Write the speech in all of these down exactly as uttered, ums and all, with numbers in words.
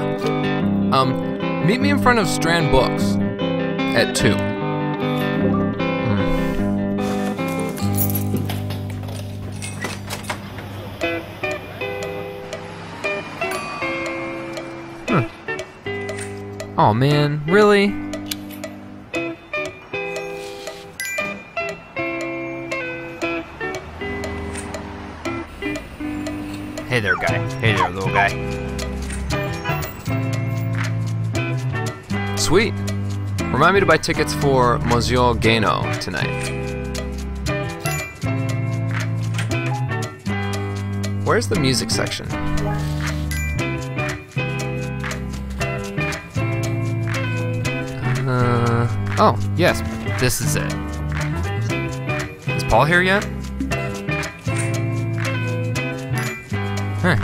yeah. Um, meet me in front of Strand Books at two. Hmm. Huh. Oh man, really? Hey there, guy. Hey there, little guy. Sweet. Remind me to buy tickets for Mozio Gaino tonight. Where's the music section? Uh, oh, yes. This is it. Is Paul here yet? Huh.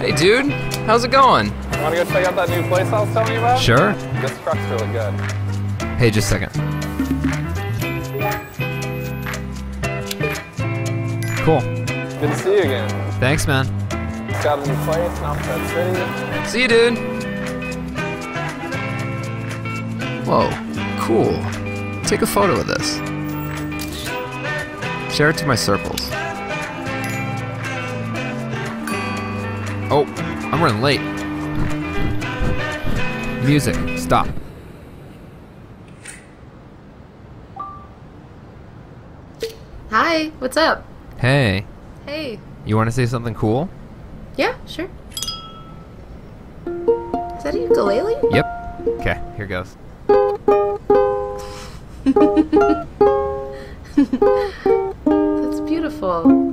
Hey dude, how's it going? Wanna go check out that new place I was telling you about? Sure. This truck's really good. Hey, just a second. Cool. Good to see you again. Thanks, man. It's got a new place in Alfred City. See you, dude. Whoa, cool. Take a photo of this. Share it to my circles. Oh, I'm running late. Music, stop. Hi, what's up? Hey. Hey. You want to say something cool? Yeah, sure. Is that a ukulele? Yep. Okay, here goes. That's beautiful.